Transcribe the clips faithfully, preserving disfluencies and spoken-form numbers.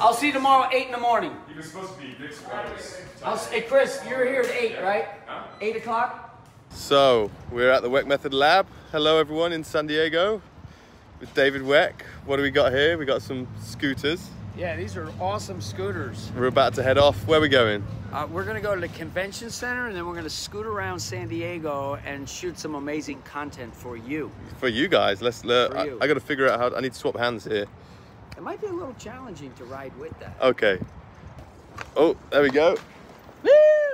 I'll see you tomorrow at eight in the morning. You were supposed to be Nick's place. Hey, Chris, you're here at eight, right? Huh? eight o'clock? So, we're at the Weck Method lab. Hello, everyone, in San Diego with David Weck. What do we got here? We got some scooters. Yeah, these are awesome scooters. We're about to head off. Where are we going? Uh, we're going to go to the convention center, and then we're going to scoot around San Diego and shoot some amazing content for you. For you guys. Let's learn. I, I got to figure out how. I need to swap hands here. It might be a little challenging to ride with that. Okay. Oh, there we go. Woo!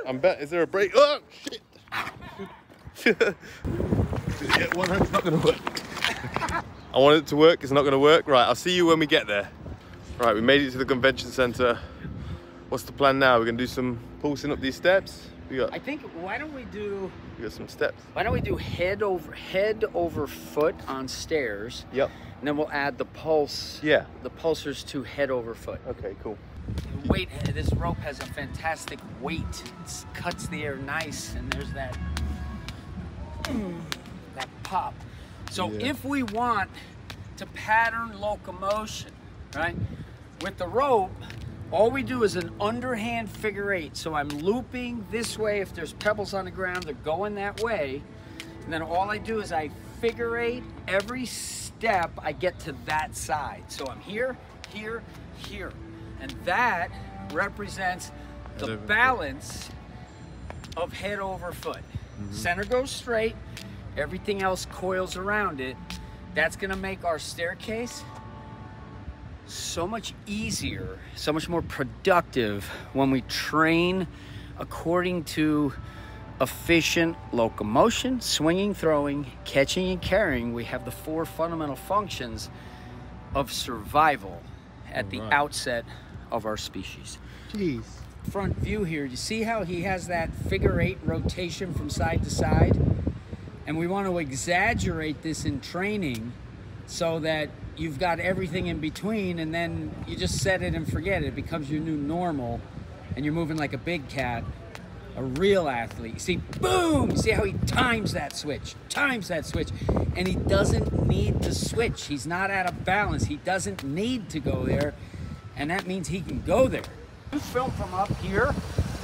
I'm bet. Is there a brake? Oh, shit. Yeah, one hand's not going to work. I want it to work. It's not going to work. Right, I'll see you when we get there. Right, we made it to the convention center. What's the plan now? We're going to do some pulsing up these steps. We got, I think, why don't we do... We got some steps. Why don't we do head over head over foot on stairs? Yep. And then we'll add the pulse. Yeah. The pulsers to head over foot. Okay, cool. The weight, this rope has a fantastic weight. It cuts the air nice, and there's that, mm, that pop. So yeah. If we want to pattern locomotion, right, with the rope, all we do is an underhand figure eight. So I'm looping this way. If there's pebbles on the ground, they're going that way. And then all I do is I figure eight every step. I get to that side. So I'm here, here, here. And that represents the balance of head over foot. Mm-hmm. Center goes straight. Everything else coils around it. That's going to make our staircase so much easier, so much more productive when we train according to efficient locomotion, swinging, throwing, catching, and carrying. We have the four fundamental functions of survival at All the right. outset of our species. Jeez. Front view here, you see how he has that figure eight rotation from side to side? And we want to exaggerate this in training so that you've got everything in between, and then you just set it and forget it. It becomes your new normal, and you're moving like a big cat, a real athlete. See, boom! See how he times that switch, times that switch, and he doesn't need to switch. He's not out of balance. He doesn't need to go there, and that means he can go there. You film from up here,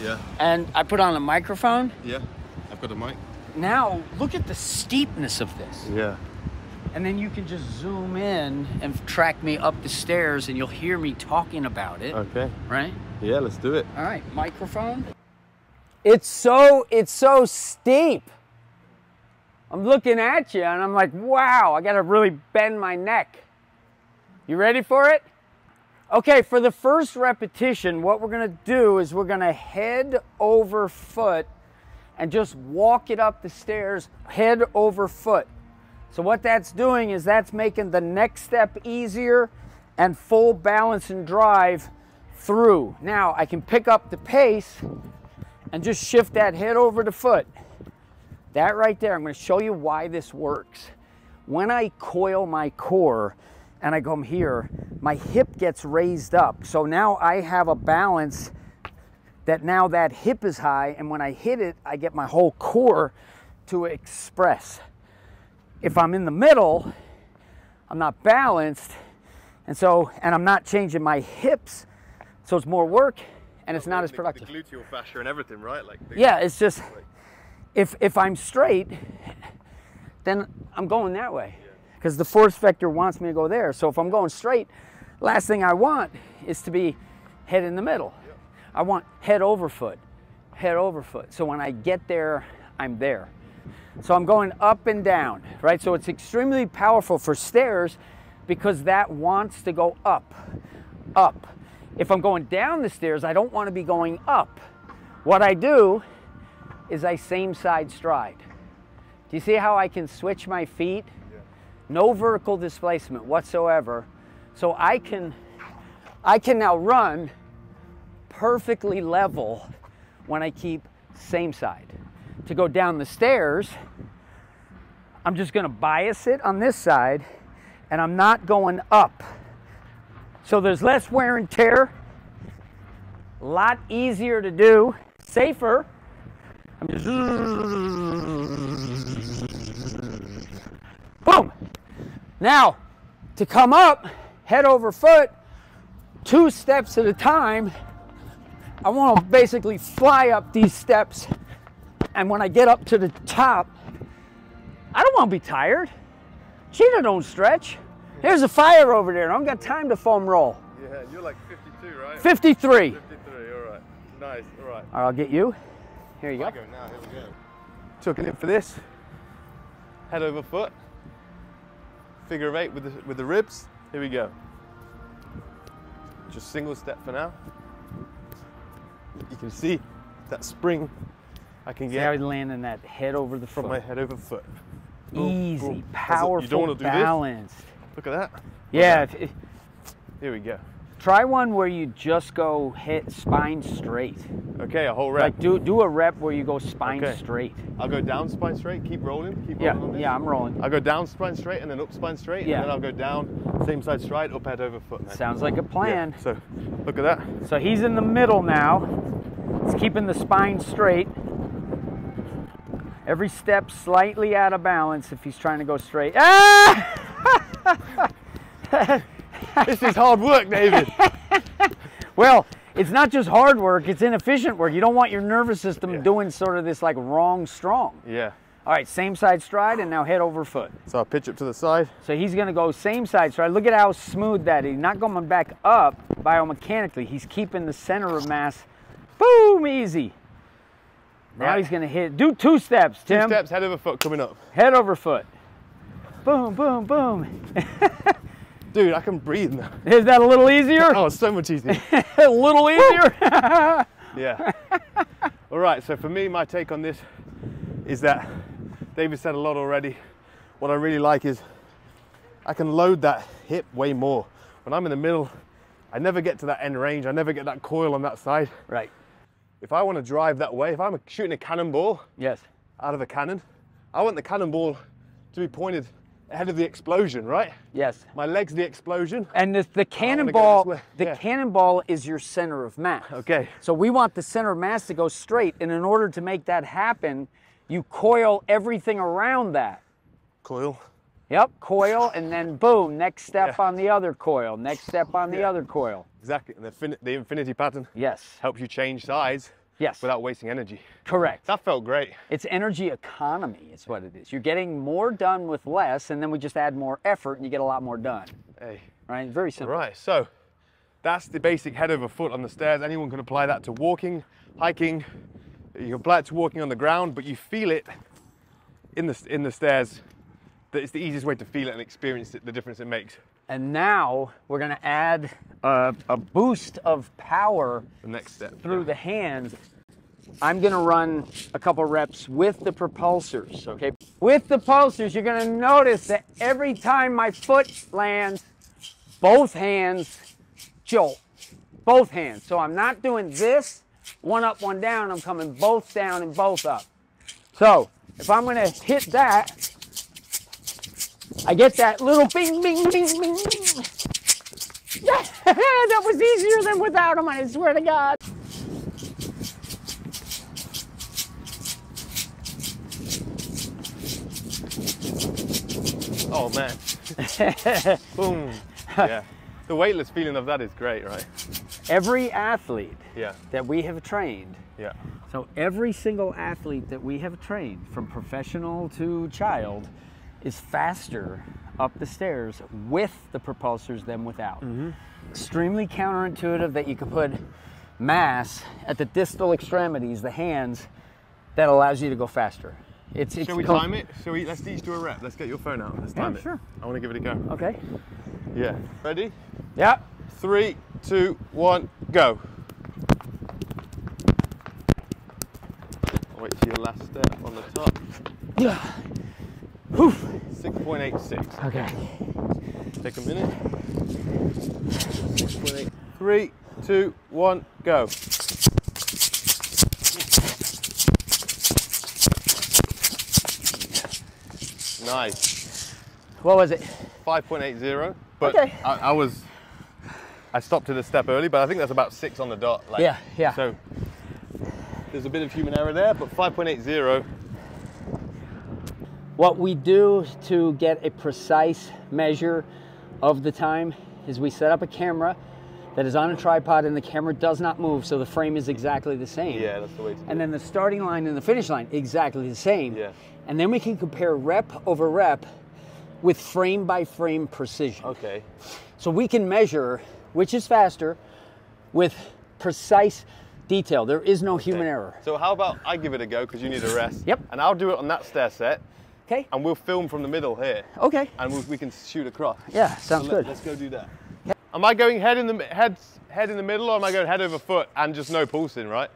yeah. And I put on a microphone. Yeah, I've got a mic. Now, look at the steepness of this. Yeah. And then you can just zoom in and track me up the stairs, and you'll hear me talking about it. Okay. Right? Yeah, let's do it. All right, microphone. It's so, it's so steep. I'm looking at you, and I'm like, wow, I gotta really bend my neck. You ready for it? Okay, for the first repetition, what we're gonna do is we're gonna head over foot and just walk it up the stairs, head over foot. So what that's doing is that's making the next step easier and full balance and drive through. Now I can pick up the pace and just shift that head over to foot. That right there, I'm going to show you why this works. When I coil my core and I come here, my hip gets raised up. So now I have a balance that now that hip is high, and when I hit it, I get my whole core to express. If I'm in the middle, I'm not balanced, and so and I'm not changing my hips, so it's more work and it's not as productive. The gluteal fascia and everything, right? Like the, yeah, it's just like, if if I'm straight, then I'm going that way because yeah. The force vector wants me to go there. So if I'm going straight, last thing I want is to be head in the middle. Yeah. I want head over foot, head over foot. So when I get there, I'm there. So I'm going up and down, right? So it's extremely powerful for stairs because that wants to go up, up. If I'm going down the stairs, I don't want to be going up. What I do is I same side stride. Do you see how I can switch my feet? Yeah. No vertical displacement whatsoever. So I can, I can now run perfectly level when I keep same side. To go down the stairs, I'm just gonna bias it on this side, and I'm not going up. So there's less wear and tear, a lot easier to do, safer. I'm just... Boom! Now, to come up, head over foot, two steps at a time. I want to basically fly up these steps, and when I get up to the top, I don't want to be tired. Cheetah don't stretch. There's a fire over there, and I don't got time to foam roll. Yeah, you're like fifty-two, right? fifty-three. fifty-three, all right. Nice, all right. All right, I'll get you. Here you go. I go now, here we go. Took it in for this. Head over foot. Figure of eight with the, with the ribs. Here we go. Just single step for now. You can see that spring I can get. See how I land in that head over the foot. From my head over foot. Easy, ooh, ooh. Powerful, you don't want to do balanced. This. Look at that. Yeah. Look at that. Here we go. Try one where you just go hit spine straight. Okay, a whole rep. Like do do a rep where you go spine okay. straight. I'll go down spine straight, keep rolling, keep rolling yeah, on this. Yeah, I'm rolling. I'll go down spine straight and then up spine straight, yeah. and then I'll go down, same side stride, up head over foot. Man. Sounds like a plan. Yeah. So look at that. So he's in the middle now. He's keeping the spine straight. Every step slightly out of balance if he's trying to go straight. Ah! This is hard work, David. Well, it's not just hard work, it's inefficient work. You don't want your nervous system yeah. doing sort of this like wrong strong. Yeah. All right, same side stride and now head over foot. So I'll pitch up to the side. So he's gonna go same side stride. Look at how smooth that is. He's not going back up biomechanically. He's keeping the center of mass. Boom, easy. Right. Now he's gonna hit, do two steps, Tim. Two steps, head over foot coming up. Head over foot. Boom, boom, boom. Dude, I can breathe now. Is that a little easier? Oh, it's so much easier. A little easier? Yeah. All right, so for me, my take on this is that David said a lot already. What I really like is I can load that hip way more. When I'm in the middle, I never get to that end range. I never get that coil on that side. Right. If I want to drive that way, if I'm shooting a cannonball yes. out of a cannon, I want the cannonball to be pointed ahead of the explosion, right? Yes. My leg's the explosion. And the, the cannonball, go the yeah. cannonball is your center of mass. Okay. So we want the center of mass to go straight, and in order to make that happen, you coil everything around that. Coil. Yep, coil, and then boom, next step yeah. on the other coil, next step on the yeah. other coil. Exactly, and the, fin the infinity pattern yes. helps you change sides. Yes. Without wasting energy. Correct. That felt great. It's energy economy is what it is. You're getting more done with less, and then we just add more effort and you get a lot more done. Hey. Right? Very simple. Right. So that's the basic head over foot on the stairs. Anyone can apply that to walking, hiking. You can apply it to walking on the ground, but you feel it in the, in the stairs. It's the easiest way to feel it and experience it, the difference it makes. And now we're going to add a, a boost of power the next step, through yeah. the hands. I'm going to run a couple reps with the propulsors, okay? With the pulsers, you're going to notice that every time my foot lands, both hands jolt, both hands. So I'm not doing this, one up, one down, I'm coming both down and both up. So if I'm going to hit that, I get that little bing, bing, bing, bing. That was easier than without him, I swear to God. Oh, man. Boom. Yeah. The weightless feeling of that is great, right? Every athlete yeah. that we have trained, yeah. so every single athlete that we have trained, from professional to child, is faster up the stairs with the propulsors than without. Mm-hmm. Extremely counterintuitive that you can put mass at the distal extremities, the hands, that allows you to go faster. It's, it's Shall we time it? Shall we, let's each do a rep. Let's get your phone out. Let's time yeah, it. Sure. I want to give it a go. Okay. Yeah. Ready? Yeah. Three, two, one, go. I'll wait for your last step on the top. Yeah. six point eight six. Okay. Take a minute. six point eight. Three, two, one, go. Nice. What was it? five point eight zero. But okay. I, I was, I stopped at a step early, but I think that's about six on the dot. Like, yeah, yeah. So there's a bit of human error there, but five point eight zero. What we do to get a precise measure of the time is we set up a camera that is on a tripod and the camera does not move, so the frame is exactly the same. Yeah, that's the way to do it. And then the starting line and the finish line, exactly the same. Yeah. And then we can compare rep over rep with frame by frame precision. Okay. So we can measure which is faster with precise detail. There is no okay. human error. So how about I give it a go, because you need a rest. Yep. And I'll do it on that stair set. Okay. And we'll film from the middle here. Okay. And we'll, we can shoot across. Yeah, sounds so let, good. Let's go do that. Okay. Am I going head in the head head in the middle, or am I going head over foot and just no pulsing, right?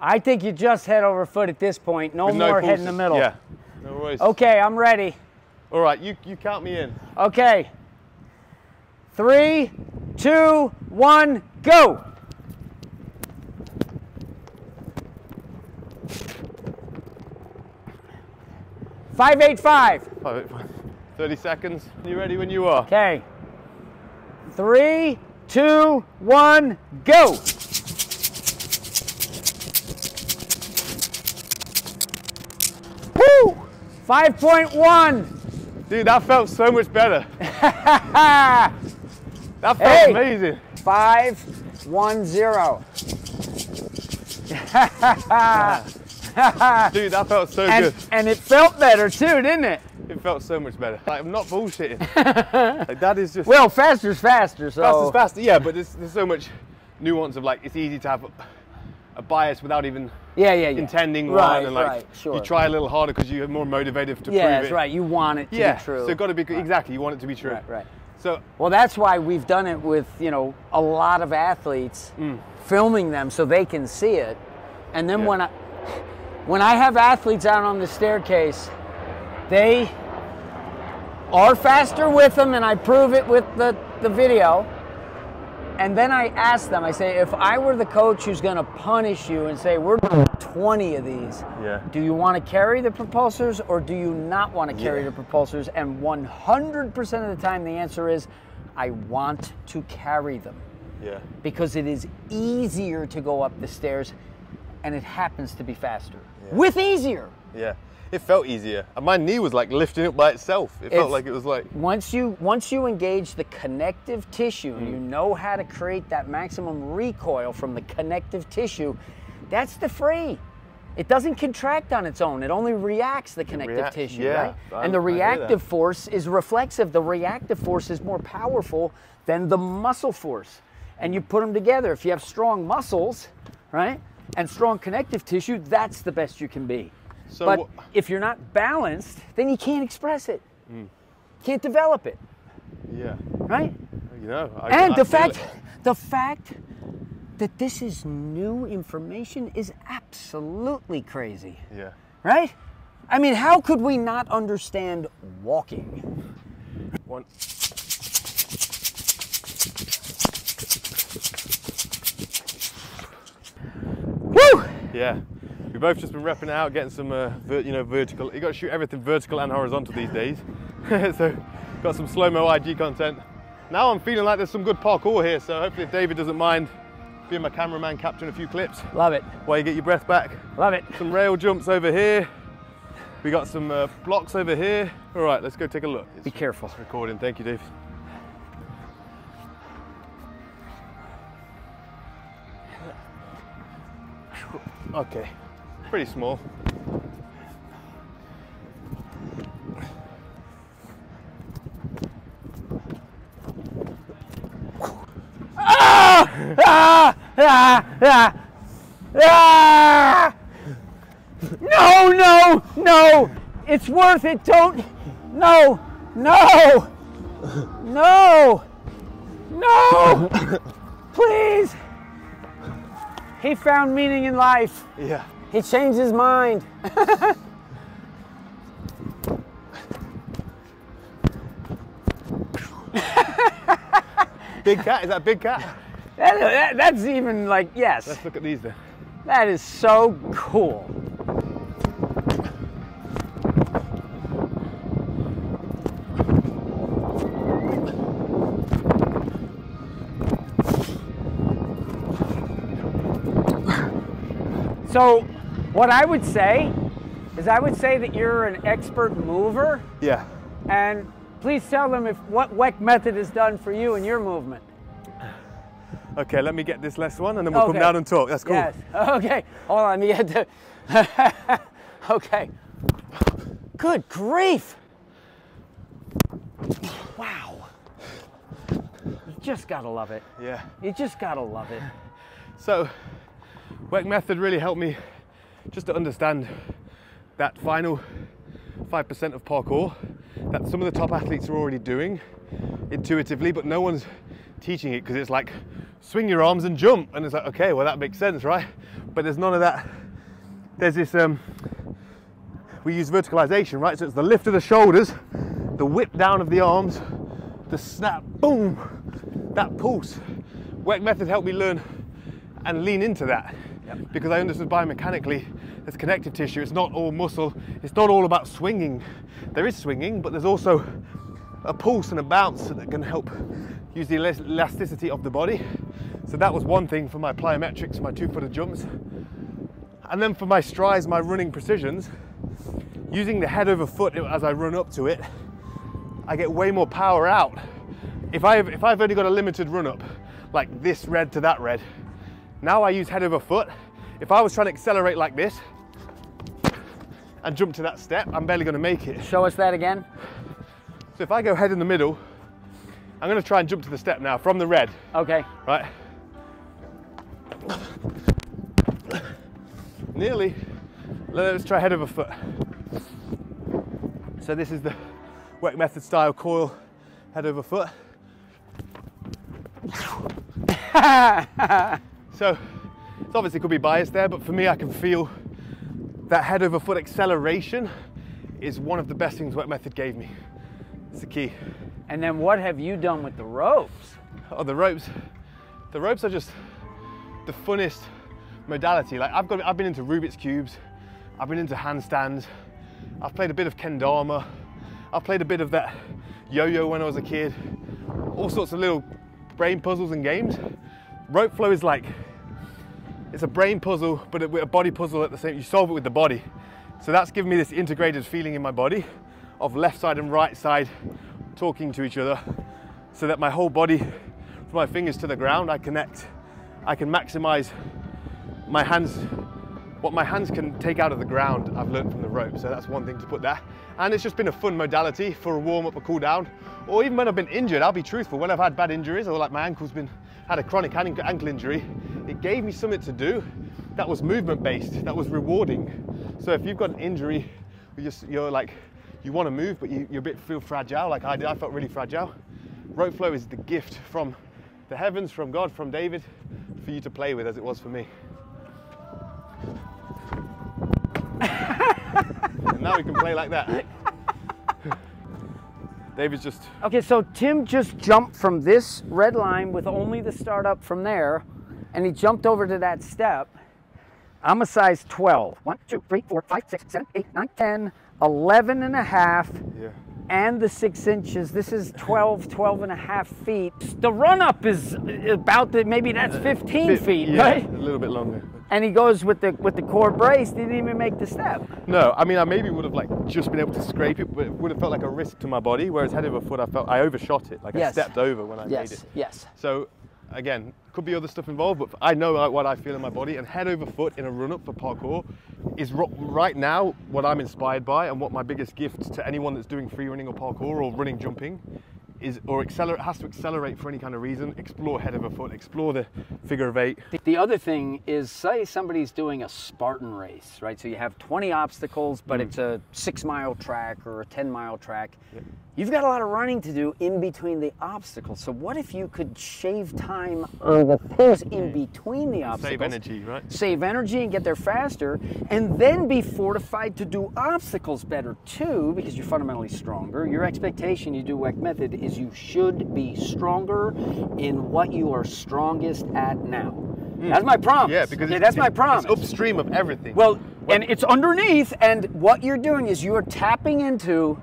I think you just head over foot at this point. No With more no head in the middle. Yeah. No worries. Okay, I'm ready. All right, you you count me in. Okay. Three, two, one, go. five eight five. five eight five. thirty seconds. You ready when you are? Okay. Three, two, one, go. Woo! five point one. Dude, that felt so much better. That felt hey. amazing. five one zero. Dude, that felt so and, good. And it felt better too, didn't it? It felt so much better. Like, I'm not bullshitting. Like, that is just... Well, faster's faster, so... Faster's faster, yeah, but there's, there's so much nuance of, like, it's easy to have a, a bias without even yeah, yeah, yeah. intending one. Right, and, like, right, sure. You try a little harder because you're more motivated to yeah, prove it. Yeah, that's right. You want it to yeah, be true. Yeah, so got to be... Right. Exactly, you want it to be true. Right, right. So, well, that's why we've done it with, you know, a lot of athletes, mm. filming them so they can see it. And then yeah. when I... When I have athletes out on the staircase, they are faster with them, and I prove it with the, the video. And then I ask them, I say, if I were the coach who's gonna punish you and say, we're doing twenty of these, yeah. do you wanna carry the propulsors or do you not wanna carry yeah. the propulsors? And one hundred percent of the time the answer is, I want to carry them. Yeah. Because it is easier to go up the stairs and it happens to be faster. Yeah. With easier. Yeah, it felt easier. And my knee was like lifting up by itself. It it's, felt like it was like... Once you once you engage the connective tissue, mm. you know how to create that maximum recoil from the connective tissue, that's the free. It doesn't contract on its own. It only reacts the connective react, tissue, yeah, right? I'm, and the reactive force is reflexive. The reactive force is more powerful than the muscle force. And you put them together. If you have strong muscles, right? And strong connective tissue, that's the best you can be. So but if you're not balanced, then you can't express it. Mm. Can't develop it. Yeah. Right? You know, I, and I the fact it. the fact that this is new information is absolutely crazy. Yeah. Right? I mean, how could we not understand walking? One. Woo! Yeah, we've both just been repping it out, getting some, uh, ver you know, vertical. You got to shoot everything vertical and horizontal these days. So, got some slow-mo I G content. Now I'm feeling like there's some good parkour here, so hopefully if David doesn't mind being my cameraman, capturing a few clips. Love it. While you get your breath back. Love it. Some rail jumps over here. We got some uh, blocks over here. All right, let's go take a look. It's Be careful. It's recording. Thank you, Dave. Okay, pretty small. Ah! Ah! Ah! Ah! Ah! No, no, no! It's worth it, don't! No! No! No! No! Please! He found meaning in life. Yeah. He changed his mind. Big cat, is that a big cat? That, that, that's even like, yes. Let's look at these then. That is so cool. So what I would say is I would say that you're an expert mover. Yeah. And please tell them if what Weck Method has done for you and your movement. Okay, let me get this last one and then we'll okay. come down and talk. That's cool. Yes. Okay, hold on, let me get the... Okay. Good grief! Wow. You just gotta love it. Yeah. You just gotta love it. So, Weck Method really helped me just to understand that final five percent of parkour that some of the top athletes are already doing intuitively, but no one's teaching it because it's like, swing your arms and jump. And it's like, okay, well that makes sense, right? But there's none of that. There's this, um, we use verticalization, right? So it's the lift of the shoulders, the whip down of the arms, the snap, boom, that pulse. Weck Method helped me learn and lean into that. Yep. Because I understood biomechanically, there's connective tissue, it's not all muscle, it's not all about swinging. There is swinging, but there's also a pulse and a bounce that can help use the elasticity of the body. So that was one thing for my plyometrics, my two-footed jumps. And then for my strides, my running precisions, using the head over foot as I run up to it, I get way more power out. If I've, if I've only got a limited run up, like this red to that red, now I use head over foot. If I was trying to accelerate like this and jump to that step, I'm barely gonna make it. Show us that again. So if I go head in the middle, I'm gonna try and jump to the step now from the red. Okay. Right? Nearly. Let's try head over foot. So this is the Weck Method style coil head over foot. So, it's obviously could be biased there, but for me, I can feel that head over foot acceleration is one of the best things Weck Method gave me. It's the key. And then what have you done with the ropes? Oh, the ropes. The ropes are just the funnest modality. Like I've got, I've been into Rubik's Cubes. I've been into handstands. I've played a bit of kendama. I've played a bit of that yo-yo when I was a kid. All sorts of little brain puzzles and games. Rope flow is like, it's a brain puzzle, but a, a body puzzle at the same, you solve it with the body. So that's given me this integrated feeling in my body of left side and right side talking to each other so that my whole body, from my fingers to the ground, I connect, I can maximize my hands, what my hands can take out of the ground, I've learned from the rope. So that's one thing to put there. And it's just been a fun modality for a warm up, a cool down, or even when I've been injured, I'll be truthful, when I've had bad injuries or like my ankle's been, had a chronic ankle injury, it gave me something to do that was movement based, that was rewarding. So if you've got an injury, you're, you're like, you want to move, but you, you a bit feel fragile, like I did, I felt really fragile. Rope flow is the gift from the heavens, from God, from David, for you to play with as it was for me. And now we can play like that. David's just... Okay, so Tim just jumped from this red line with only the start up from there, and he jumped over to that step. I'm a size twelve. one, two, three, four, five, six, seven, eight, nine, ten, eleven and a half, yeah. And the six inches. This is twelve, twelve and a half feet. The run up is about the, maybe that's fifteen bit, feet, yeah, right? A little bit longer. And he goes with the with the core brace, didn't even make the step. No, I mean, I maybe would have like just been able to scrape it, but it would have felt like a risk to my body, whereas head over foot, I felt I overshot it, like yes. I stepped over when I yes. made it. Yes, yes. So again, could be other stuff involved, but I know what I feel in my body, and head over foot in a run up for parkour is right now what I'm inspired by, and what my biggest gift to anyone that's doing free running or parkour or running jumping is, or accelerate, has to accelerate for any kind of reason, explore head over foot, explore the figure of eight. The other thing is, say somebody's doing a Spartan race, right? So you have twenty obstacles, but mm. it's a six mile track or a ten mile track. Yep. You've got a lot of running to do in between the obstacles. So what if you could shave time on the things in between the obstacles? Save energy, right? Save energy and get there faster, and then be fortified to do obstacles better too, because you're fundamentally stronger. Your expectation, you do Weck Method, is you should be stronger in what you are strongest at now. Mm. That's my promise. Yeah, because yeah, that's my promise. It's upstream of everything. Well, what? And it's underneath, and what you're doing is you are tapping into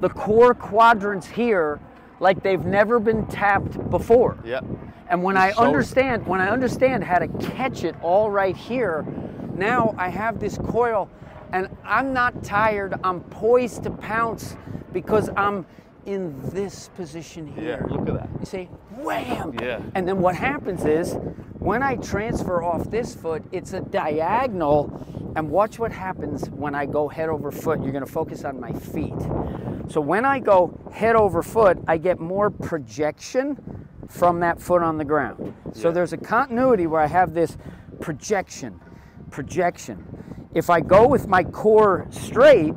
the core quadrants here like they've never been tapped before. Yep. And when I understand, when I understand how to catch it all right here, now I have this coil and I'm not tired, I'm poised to pounce because I'm in this position here. Yeah, look at that. You see? wham. Yeah. And then what happens is, when I transfer off this foot, it's a diagonal, and watch what happens when I go head over foot. You're gonna focus on my feet. So when I go head over foot, I get more projection from that foot on the ground. So yeah. There's a continuity where I have this projection, projection. If I go with my core straight,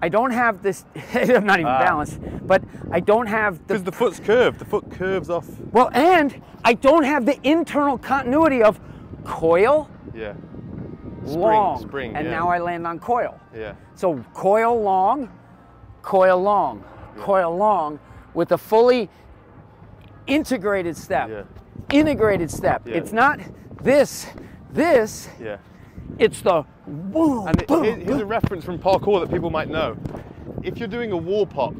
I don't have this, I'm not even ah. balanced, but I don't have the- Because the foot's curved, the foot curves off. Well, and I don't have the internal continuity of coil, yeah. spring, long, spring, and yeah. now I land on coil. Yeah. So coil long, coil long, yeah. coil long, with a fully integrated step, yeah. integrated step. Yeah. It's not this, this, yeah. it's the boom, and boom, here's boom. a reference from parkour that people might know. If you're doing a wall pop,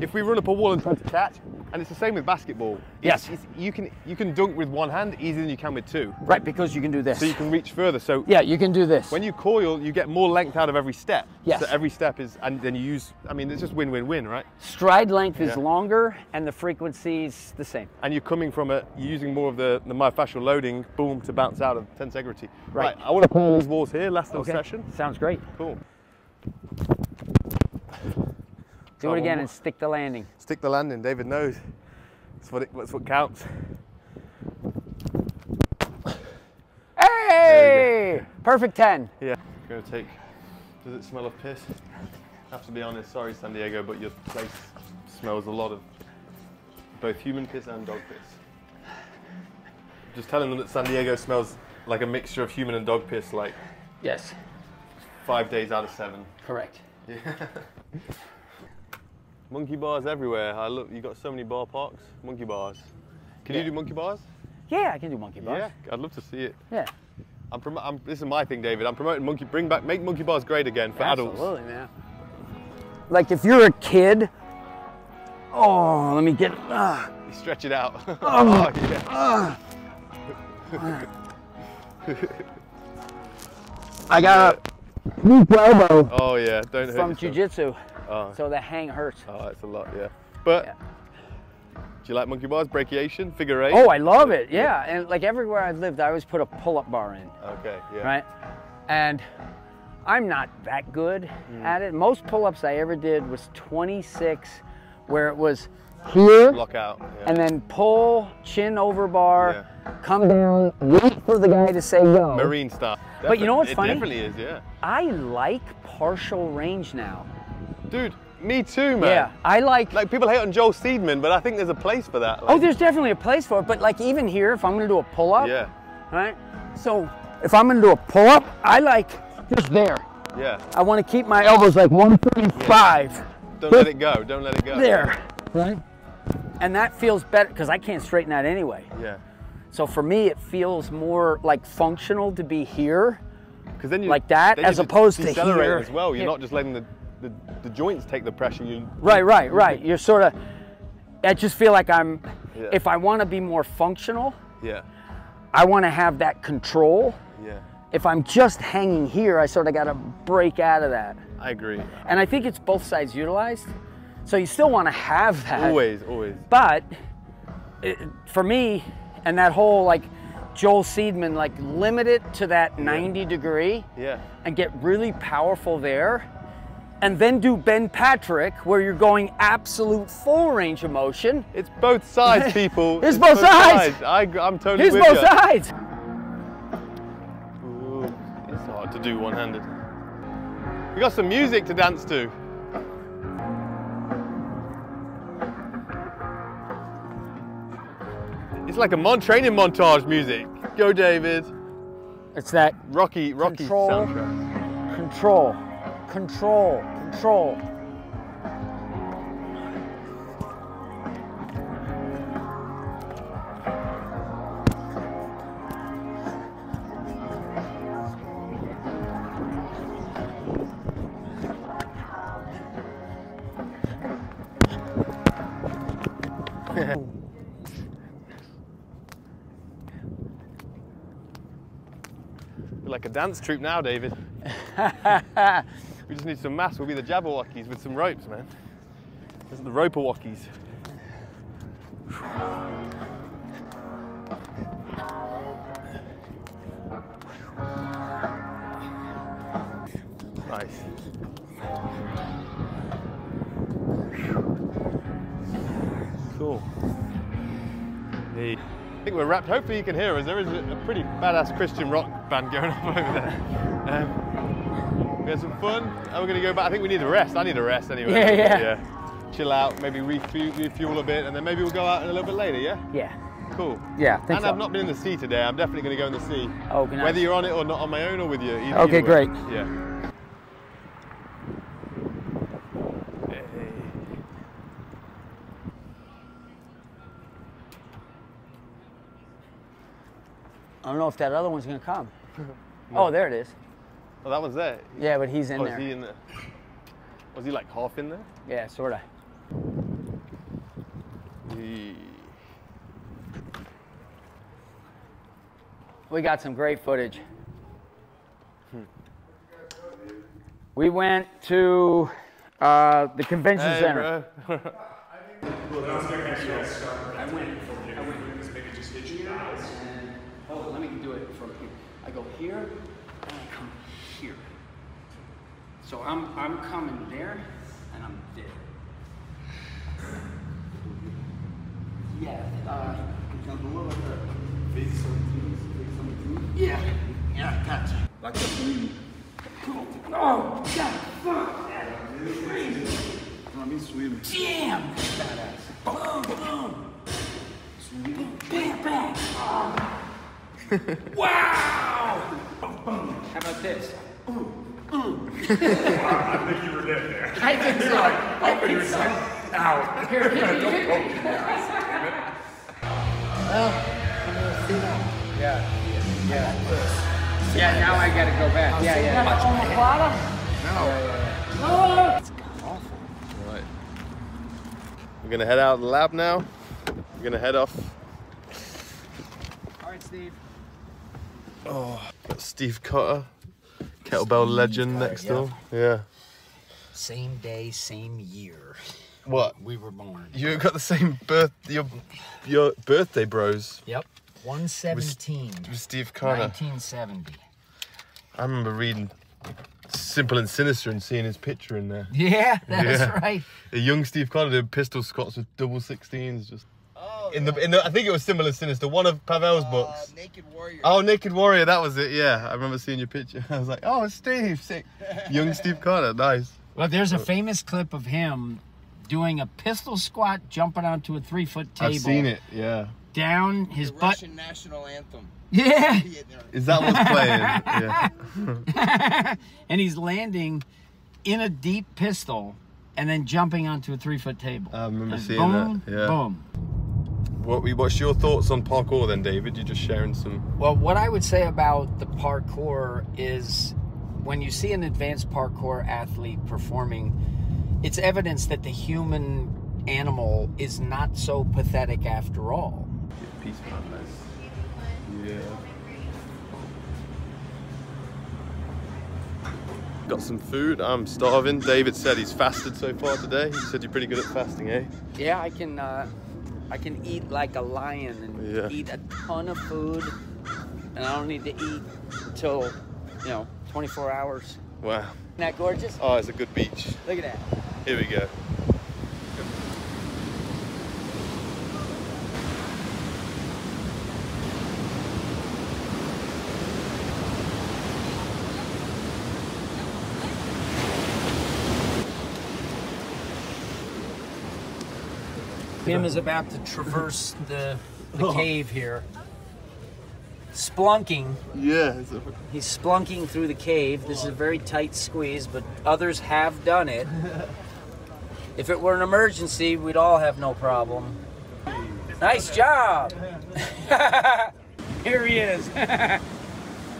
if we run up a wall and try to catch, and it's the same with basketball. Yes. It's, you can you can dunk with one hand easier than you can with two. Right, because you can do this. So you can reach further. So yeah, you can do this. When you coil, you get more length out of every step. Yes. So every step is, and then you use, I mean, it's just win-win-win, right? Stride length yeah. is longer, and the frequency's the same. And you're coming from a, you're using more of the, the myofascial loading, boom, to bounce out of tensegrity. Right. right I want to pull these walls here, last little okay. session. Sounds great. Cool. Do it again and stick the landing. Stick the landing, David knows. That's what, it, that's what counts. Hey! Perfect ten. Yeah. I'm gonna take, does it smell of piss? I have to be honest, sorry San Diego, but your place smells a lot of both human piss and dog piss. Just telling them that San Diego smells like a mixture of human and dog piss, like yes. five days out of seven. Correct. Yeah. Monkey bars everywhere. I look, you got so many bar parks. Monkey bars. Can yeah. you do monkey bars? Yeah, I can do monkey bars. Yeah, I'd love to see it. Yeah. I'm, prom I'm This is my thing, David. I'm promoting monkey. Bring back, make monkey bars great again for Absolutely, adults. Absolutely, man. Like if you're a kid. Oh, let me get. Uh, you stretch it out. Oh, oh yeah. Uh, I got a loop elbow. Oh yeah, don't hurt. From jujitsu. Oh. So the hang hurts. Oh, that's a lot, yeah. But, yeah. do you like monkey bars, brachiation, figure eight? Oh, I love it, yeah. yeah. And like everywhere I've lived, I always put a pull-up bar in. Okay, yeah. Right? And I'm not that good mm. at it. Most pull-ups I ever did was twenty-six, where it was here, lock out, yeah. and then pull, chin over bar, yeah. come down, wait for the guy to say go. Marine style. Definitely. But you know what's funny? It definitely is, yeah. I like partial range now. Dude, me too, man. Yeah, I like... Like, people hate on Joel Seedman, but I think there's a place for that. Like, oh, there's definitely a place for it, but like even here, if I'm going to do a pull-up, yeah. right? So, if I'm going to do a pull-up, I like just there. Yeah. I want to keep my elbows like one thirty-five. Yeah. Don't let it go, don't let it go. There, right? And that feels better, because I can't straighten that anyway. Yeah. So for me, it feels more like functional to be here, because then you like that, as opposed to here. As well, you're yeah. not just letting the... The, the joints take the pressure. You right, right, right. You're sort of. I just feel like I'm. Yeah. If I want to be more functional, yeah, I want to have that control. Yeah. If I'm just hanging here, I sort of got to break out of that. I agree. And I think it's both sides utilized. So you still want to have that. Always, always. But it, for me, and that whole like Joel Seedman, like limit it to that yeah. ninety degree. Yeah. And get really powerful there. And then do Ben Patrick, where you're going absolute full range of motion. It's both sides, people. it's, it's both, both sides. sides. I, I'm totally it's with you. It's both sides. Ooh, it's hard to do one-handed. We got some music to dance to. It's like a mon training montage music. Go, David. It's that Rocky, Rocky control, soundtrack. Control. Control, control. You're like a dance troupe now, David. We just need some mass. We'll be the Jabberwockies with some ropes, man. This is the Roperwockies. Nice. Cool. Hey. I think we're wrapped. Hopefully you can hear us. There is a pretty badass Christian rock band going on over there. Um, we had some fun. And we're going to go back. I think we need a rest. I need a rest anyway. Yeah, yeah. yeah. Chill out, maybe refuel, refuel a bit, and then maybe we'll go out a little bit later, yeah? Yeah. Cool. Yeah, thanks. And so. I've not been in the sea today. I'm definitely going to go in the sea. Oh, okay, nice. Whether you're on it or not on my own or with you. Either, okay, either great. Yeah. Hey. I don't know if that other one's going to come. Oh, there it is. Oh, that one's there. Yeah, but he's in oh, there. Was he in there? Was he like half in there? Yeah, sort of. He... We got some great footage. Hmm. We went to uh, the convention hey, center. Bro. I went. I went. This maybe just hit you guys. Oh, let me do it from here. I go here, and I come here. So I'm I'm coming there, and I'm there. Yeah. Uh, Yeah, yeah, gotcha. Like the blue. Oh, God, fuck. That's crazy. I mean, swim. Jam. Badass. Boom, boom. Swim. Bam, bam. Wow. How about this? Ooh, ooh. I think you were dead there. I think so. I think so. Ow. Here, here, here. Well, I'm going to see that. Yeah. Yeah. Yeah, now I gotta go back. Yeah, yeah. On the bottom? No. It's awful. All right. We're gonna head out of the lab now. We're gonna head off. All right, Steve. Oh, got Steve Cotter, kettlebell legend next door. Yeah. Same day, same year. What? We were born. You got the same birth, your, your birthday bros. Yep. one seventeen. With Steve Cotter. nineteen seventy. I remember reading Simple and Sinister and seeing his picture in there. Yeah, that's yeah. right. A young Steve Cotter did pistol squats with double sixteens. Just oh, in, yeah. the, in the, I think it was Simple and Sinister. One of Pavel's uh, books. Naked Warrior. Oh, Naked Warrior. That was it. Yeah, I remember seeing your picture. I was like, oh, Steve, sick. Young Steve Cotter, nice. Well, there's a famous clip of him doing a pistol squat, jumping onto a three-foot table. I've seen it. Yeah. Down his the butt. Russian national anthem. Yeah. Is that what's playing? Yeah. And he's landing in a deep pistol and then jumping onto a three-foot table. I remember and seeing boom, that. Yeah. Boom. What, what's your thoughts on parkour then, David? You're just sharing some... Well, what I would say about the parkour is when you see an advanced parkour athlete performing, it's evidence that the human animal is not so pathetic after all. Peace, yeah. Got some food. I'm starving. David said he's fasted so far today. He said you're pretty good at fasting, eh? Yeah, I can. Uh, I can eat like a lion and yeah. eat a ton of food, and I don't need to eat until you know twenty-four hours. Wow. Isn't that gorgeous? Oh, it's a good beach. Look at that. Here we go. Tim is about to traverse the, the oh. cave here. Splunking. Yeah. A... He's splunking through the cave. This is a very tight squeeze, but others have done it. If it were an emergency, we'd all have no problem. Nice job! Here he is.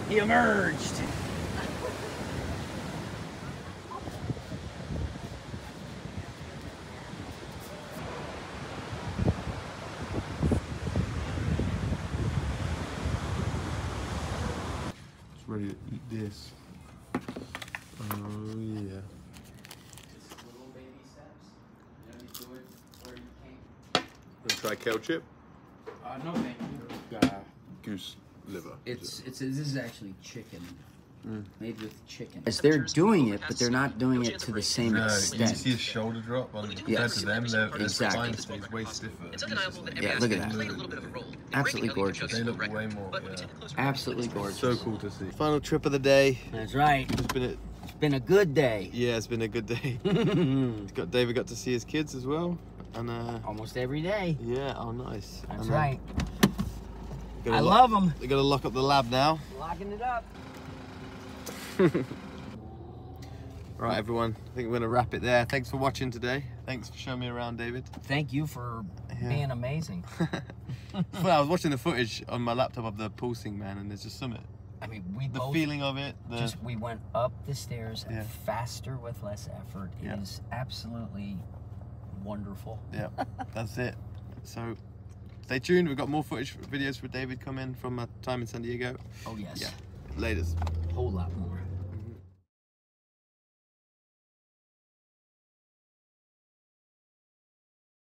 He emerged. Ready to eat this. Oh yeah. Just little baby steps. You know, you do it where you can. Wanna try kale chip? Uh, no thank you. Uh, goose liver. It's, it's, this is actually chicken. mm. made with chicken. As they're doing it, but they're not doing it to the same no, extent. You see his shoulder drop well, compared yeah. to them, their exactly. spine stays way stiffer. It's undeniable that yeah, look at that. Absolutely gorgeous. They look way more, yeah. Absolutely gorgeous. So cool to see. Final trip of the day. That's right. It's been a, it's been a good day. Yeah, it's been a good day. got, David got to see his kids as well. And, uh, almost every day. Yeah, oh nice. That's and, right. Uh, I lock, love them. They're gonna lock up the lab now. Locking it up. Right, everyone, I think we're gonna wrap it there. Thanks for watching today. Thanks for showing me around, David. Thank you for yeah. being amazing. Well, I was watching the footage on my laptop of the pulsing, man, and there's just summit. I mean, we the both feeling of it. The... Just we went up the stairs yeah. faster with less effort. It yeah. is absolutely wonderful. Yeah, that's it. So stay tuned. We've got more footage videos for David coming from my time in San Diego. Oh yes. Yeah. Latest. A whole lot more.